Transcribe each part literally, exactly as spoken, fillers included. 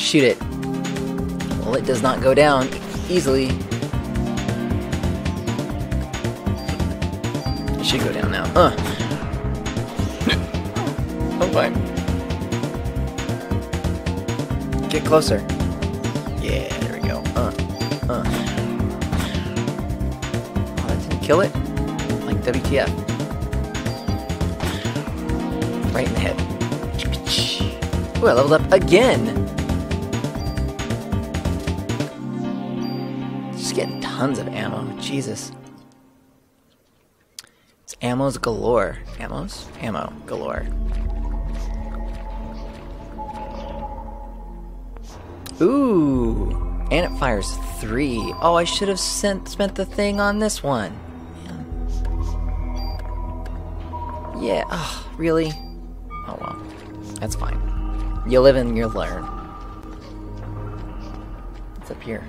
shoot it. Well, it does not go down easily. It should go down now. Uh. Oh boy. Get closer. Yeah, there we go. Uh. Uh. Oh, that didn't kill it? Like W T F. Right in the head. Ooh, I leveled up again! Just getting tons of ammo. Jesus. It's ammo's galore. Ammos? Ammo galore. Ooh! And it fires three. Oh, I should have sent spent the thing on this one. Yeah. Yeah. Oh, really? Oh well, that's fine. You live and you learn. What's up here?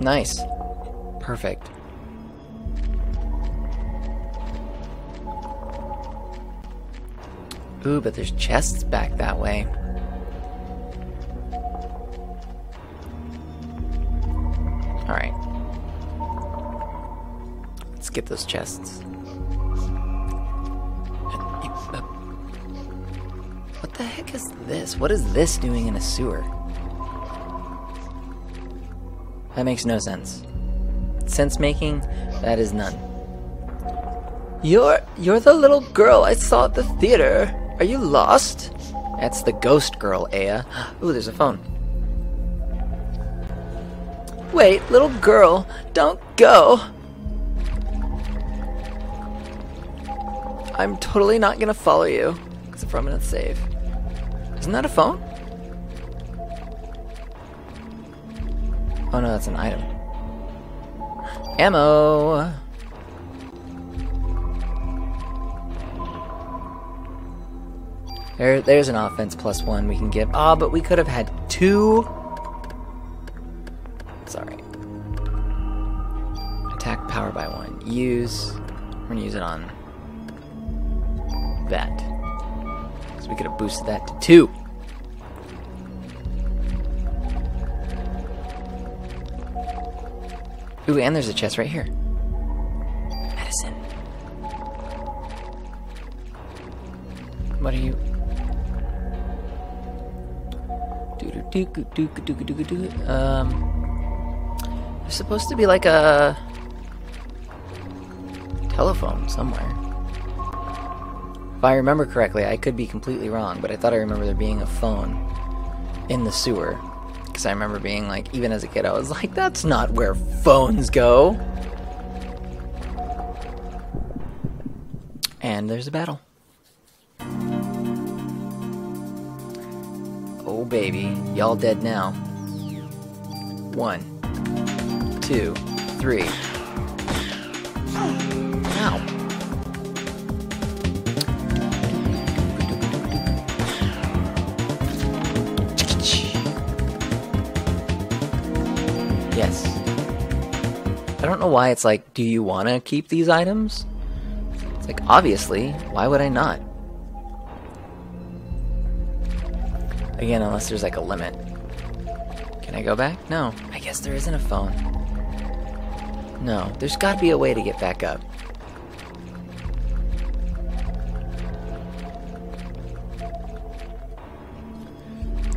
Nice. Perfect. Ooh, but there's chests back that way. Alright. Let's get those chests. What the heck is this? What is this doing in a sewer? That makes no sense. Sense making? That is none. You're you're the little girl I saw at the theater. Are you lost? That's the ghost girl, Aya. Ooh, there's a phone. Wait, little girl, don't go. I'm totally not gonna follow you, except for I'm gonna save. Isn't that a phone? Oh no, that's an item. Ammo! There, there's an offense plus one we can give. Ah, oh, but we could have had two. Sorry. Attack power by one. Use. We're gonna use it on that. Because we could have boosted that to two. Ooh, and there's a chest right here. Medicine. What are you? Um. There's supposed to be like a telephone somewhere. If I remember correctly, I could be completely wrong, but I thought I remember there being a phone in the sewer. Because I remember being like, even as a kid, I was like, that's not where phones go. And there's a battle. Oh baby, y'all dead now. One. Two, three. Ow. Yes. I don't know why it's like, do you want to keep these items? It's like, obviously, why would I not? Again, unless there's like a limit. Can I go back? No. I guess there isn't a phone. No, there's gotta be a way to get back up.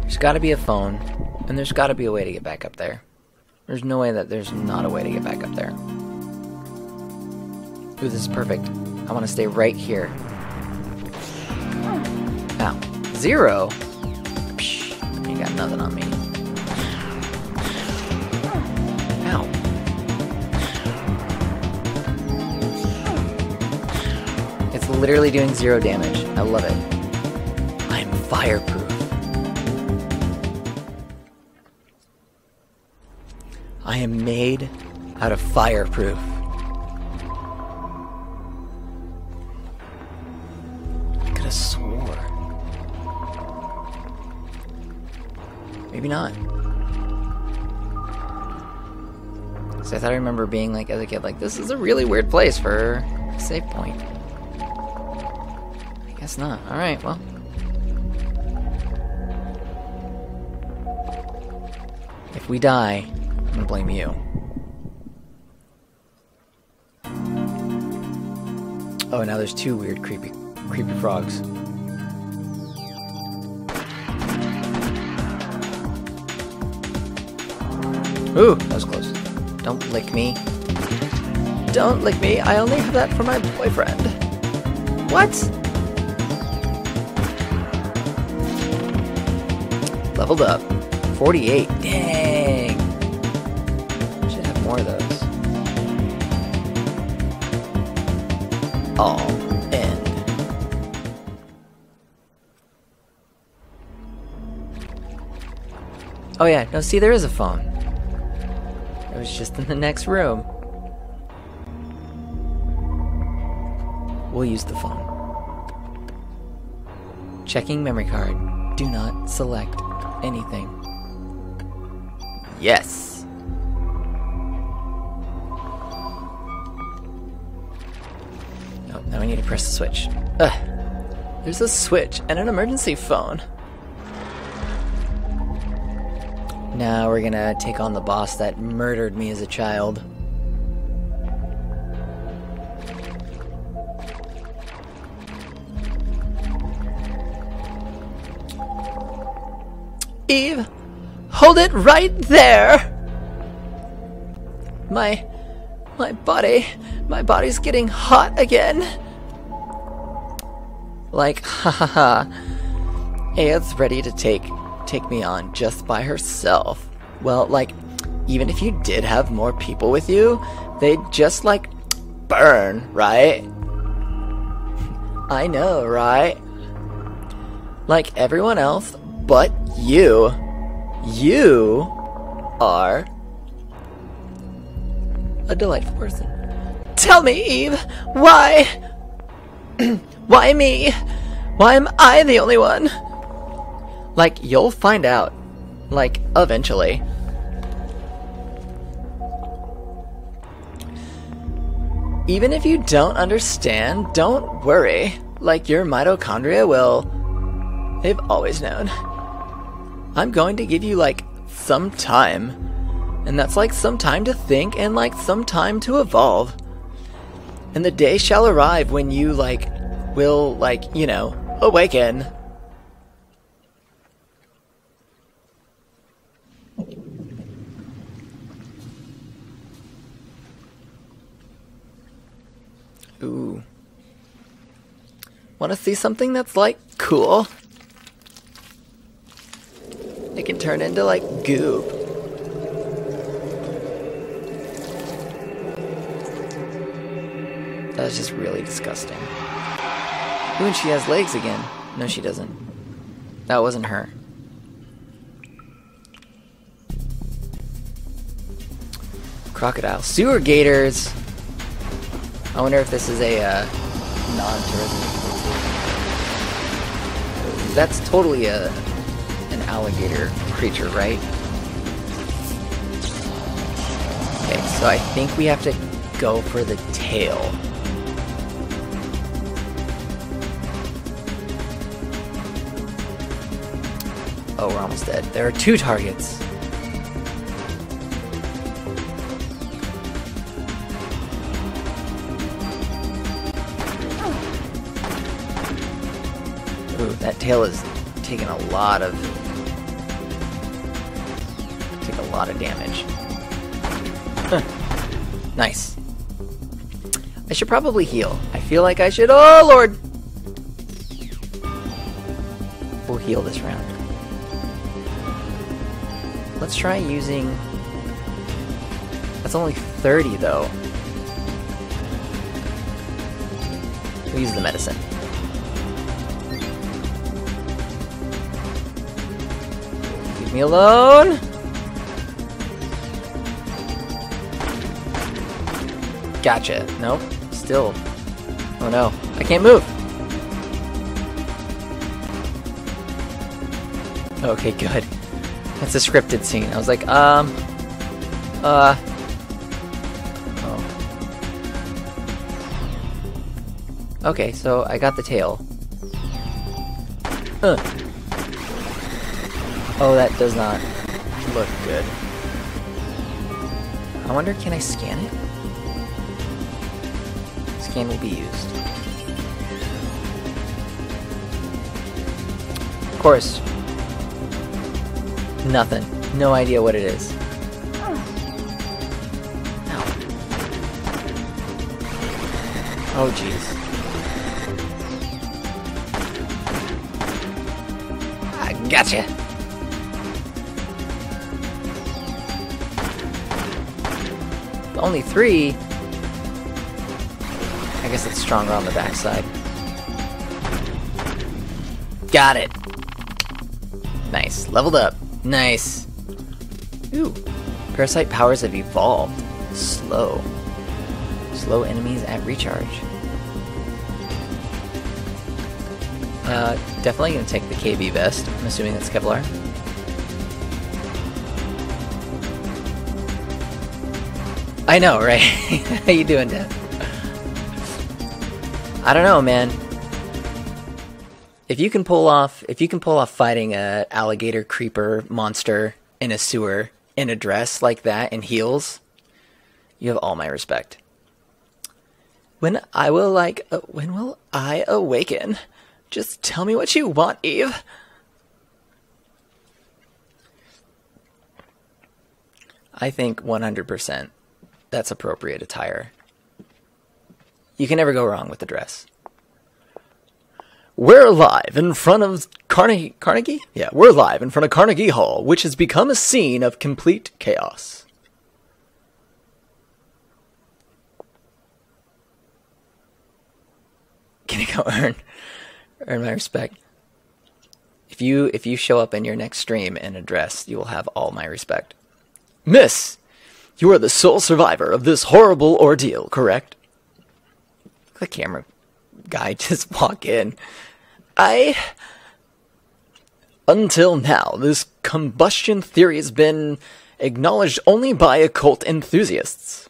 There's gotta be a phone, and there's gotta be a way to get back up there. There's no way that there's not a way to get back up there. Ooh, this is perfect. I wanna stay right here. Ow. Zero? Psh, ain't got nothing on me. Literally doing zero damage. I love it. I'm fireproof. I am made out of fireproof. I could have swore. Maybe not. Because I thought I remember being like, as a kid, like, this is a really weird place for a save point. I guess not. Alright, well. If we die, I'm gonna blame you. Oh, now there's two weird creepy creepy frogs. Ooh, that was close. Don't lick me. Don't lick me. I only have that for my boyfriend. What? Leveled up. forty-eight. Dang. Should have more of those. All end. Oh yeah, no, see, there is a phone. It was just in the next room. We'll use the phone. Checking memory card. Do not select anything. Yes! Oh, now we need to press the switch. Ugh! There's a switch and an emergency phone! Now we're gonna take on the boss that murdered me as a child. Eve! Hold it right there! My... my body... my body's getting hot again! Like, ha ha ha. Aya's ready to take... take me on just by herself. Well, like, even if you did have more people with you, they'd just, like, burn, right? I know, right? Like everyone else but you. You are a delightful person. Tell me, Eve, why? Why me? Why am I the only one? Like, you'll find out. Like, eventually. Even if you don't understand, don't worry. Like, your mitochondria will... they've always known. I'm going to give you, like, some time. And that's, like, some time to think and, like, some time to evolve. And the day shall arrive when you, like, will, like, you know, awaken. Ooh. Want to see something that's, like, cool? It can turn into, like, goop. That was just really disgusting. Ooh, and she has legs again. No, she doesn't. That wasn't her. Crocodile. Sewer gators! I wonder if this is a, uh, nod to Resident Evil two. That's totally a... alligator creature, right? Okay, so I think we have to go for the tail. Oh, we're almost dead. There are two targets. Ooh, that tail is taking a lot of... take a lot of damage. Huh. Nice. I should probably heal. I feel like I should. Oh, Lord! We'll heal this round. Let's try using... that's only thirty, though. We'll use the medicine. Leave me alone! Gotcha. Nope. Still. Oh no. I can't move. Okay, good. That's a scripted scene. I was like, um... Uh... Okay, so I got the tail. Huh. Oh, that does not look good. I wonder, can I scan it? Scan will be used. Of course. Nothing. No idea what it is. No. Oh, jeez. I gotcha! Only three? I guess it's stronger on the backside. Got it! Nice. Leveled up. Nice. Ooh. Parasite powers have evolved. Slow. Slow enemies at recharge. Uh, definitely gonna take the K B vest. I'm assuming it's Kevlar. I know, right? How you doing, Dad? I don't know, man. If you can pull off, if you can pull off fighting a alligator creeper monster in a sewer in a dress like that and heels, you have all my respect. When I will like, uh, when will I awaken? Just tell me what you want, Eve. I think one hundred percent that's appropriate attire. You can never go wrong with the dress. We're live in front of Carnegie... Carnegie? Yeah, we're live in front of Carnegie Hall, which has become a scene of complete chaos. Can I go earn, earn my respect? If you, if you show up in your next stream in a dress, you will have all my respect. Miss, you are the sole survivor of this horrible ordeal, correct? The camera guy just walk in. I... Until now, this combustion theory has been acknowledged only by occult enthusiasts.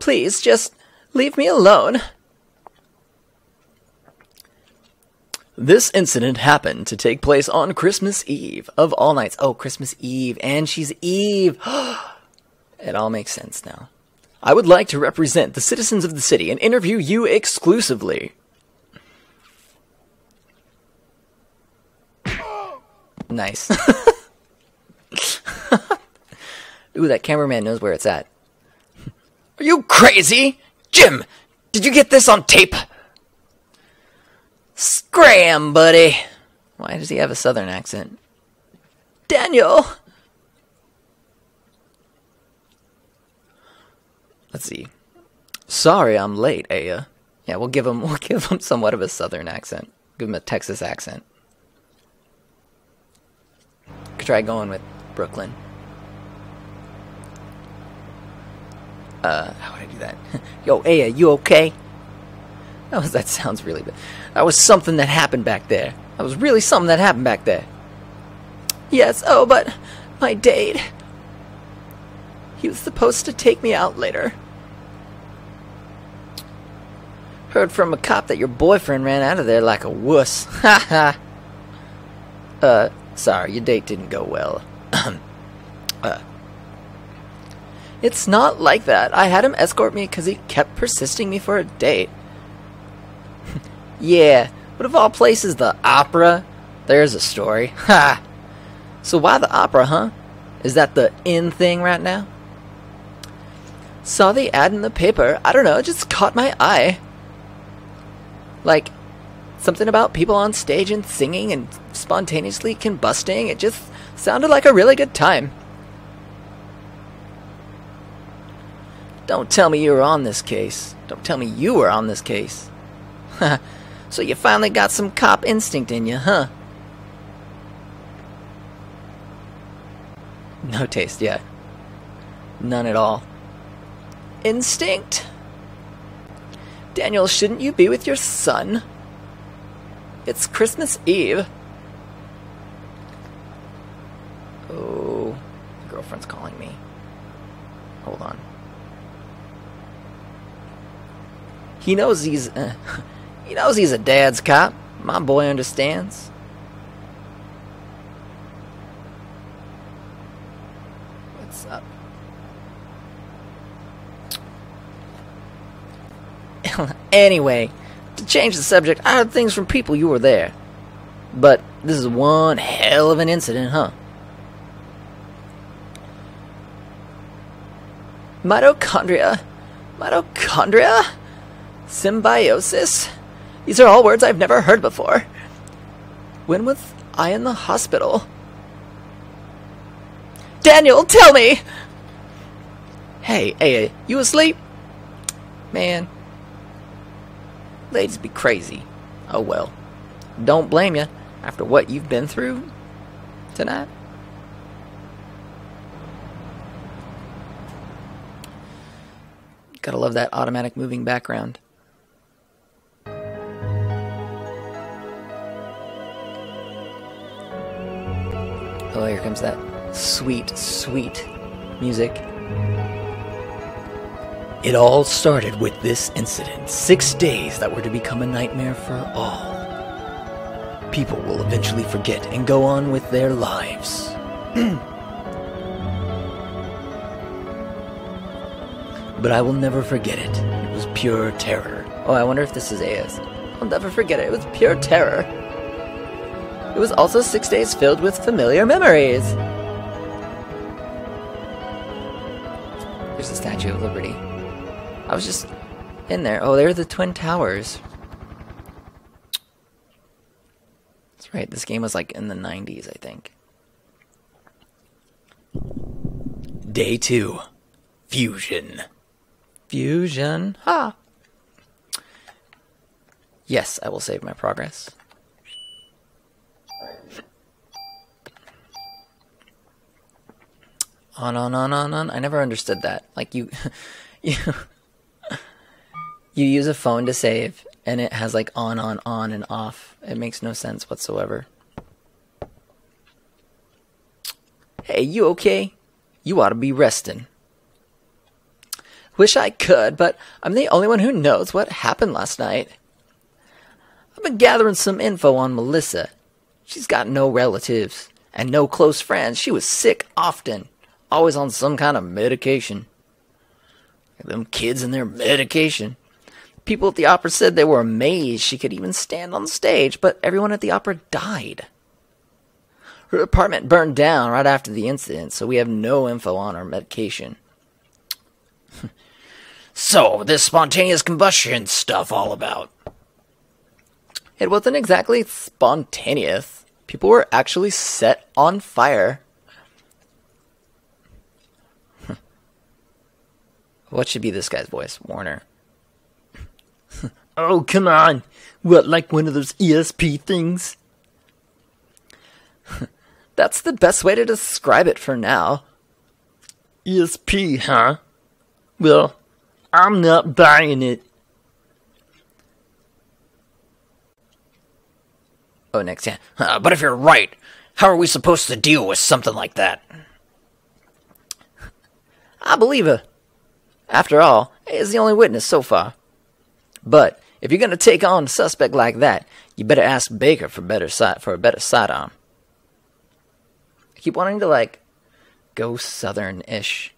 Please, just leave me alone. This incident happened to take place on Christmas Eve of all nights. Oh, Christmas Eve, and she's Eve. It all makes sense now. I would like to represent the citizens of the city and interview you exclusively. Nice. Ooh, that cameraman knows where it's at. Are you crazy? Jim, did you get this on tape? Scram, buddy. Why does he have a southern accent? Daniel! Let's see. Sorry I'm late, Aya. Yeah, we'll give him we'll give him somewhat of a southern accent. Give him a Texas accent. Could try going with Brooklyn. Uh, how would I do that? Yo, Aya, you okay? That was that sounds really bad. That was something that happened back there. That was really something that happened back there. Yes, oh, but my date. He was supposed to take me out later. Heard from a cop that your boyfriend ran out of there like a wuss. Ha ha. Uh, sorry, your date didn't go well. uh. It's not like that. I had him escort me because he kept persisting me for a date. Yeah, but of all places, the opera? There's a story. Ha! So why the opera, huh? Is that the in thing right now? Saw the ad in the paper. I don't know, it just caught my eye. Like, something about people on stage and singing and spontaneously combusting. It just sounded like a really good time. Don't tell me you were on this case. Don't tell me you were on this case. So you finally got some cop instinct in you, huh? No taste yet. None at all. Instinct? Daniel, shouldn't you be with your son? It's Christmas Eve. Oh, the girlfriend's calling me. Hold on. He knows he's... Uh, he knows he's a dad's cop. My boy understands. What's up? Anyway, to change the subject, I heard things from people you were there. But this is one hell of an incident, huh? Mitochondria? Mitochondria? Symbiosis? These are all words I've never heard before. When was I in the hospital? Daniel, tell me! Hey, Aya, you asleep? Man. Ladies be crazy. Oh well. Don't blame you after what you've been through tonight. Gotta love that automatic moving background. Oh, here comes that sweet, sweet music. It all started with this incident. Six days that were to become a nightmare for all. People will eventually forget and go on with their lives. But I will never forget it. It was pure terror. Oh, I wonder if this is Aya's. I'll never forget it. It was pure terror. It was also six days filled with familiar memories. There's the Statue of Liberty. I was just in there. Oh, there are the Twin Towers. That's right. This game was like in the nineties, I think. Day two. Fusion. Fusion. Ha! Yes, I will save my progress. On, on, on, on, on. I never understood that. Like, you... you, you use a phone to save, and it has, like, on, on, on, and off. It makes no sense whatsoever. Hey, you okay? You ought to be resting. Wish I could, but I'm the only one who knows what happened last night. I've been gathering some info on Melissa. She's got no relatives and no close friends. She was sick often, always on some kind of medication. Them kids and their medication. People at the opera said they were amazed she could even stand on stage, but everyone at the opera died. Her apartment burned down right after the incident, so we have no info on her medication. So, this spontaneous combustion stuff all about? It wasn't exactly spontaneous. People were actually set on fire. What should be this guy's voice? Warner. Oh, come on. What, like one of those E S P things? That's the best way to describe it for now. E S P, huh? Well... I'm not buying it. Oh, next time. Uh, but if you're right, how are we supposed to deal with something like that? I believe her. After all, Aya's the only witness so far. But if you're going to take on a suspect like that, you better ask Baker for better side for a better sidearm. I keep wanting to like go southern-ish.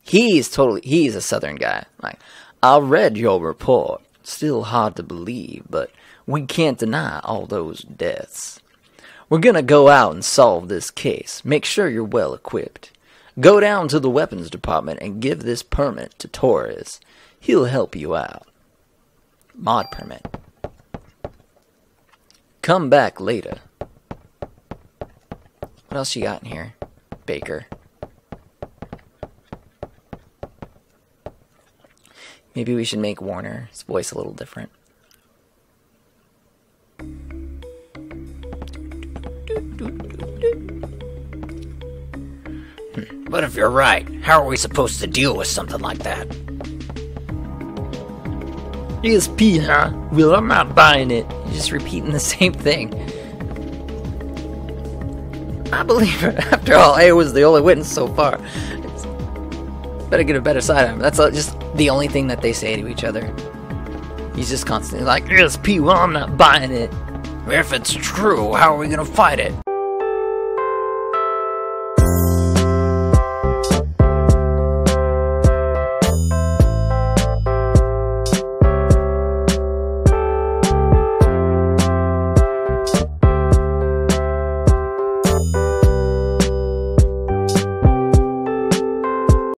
He's totally, he's a southern guy. Like, I read your report. Still hard to believe, but we can't deny all those deaths. We're gonna go out and solve this case. Make sure you're well equipped. Go down to the weapons department and give this permit to Torres. He'll help you out. Mod permit. Come back later. What else you got in here? Baker. Maybe we should make Warner's voice a little different. But if you're right, how are we supposed to deal with something like that? E S P, huh? Well, I'm not buying it. You're just repeating the same thing. I believe her. After all, Aya was the only witness so far. Better get a better sidearm. That's just the only thing that they say to each other. He's just constantly like, yes, P, well, I'm not buying it. If it's true, how are we going to fight it?